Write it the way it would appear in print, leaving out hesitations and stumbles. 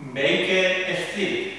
make it stiff.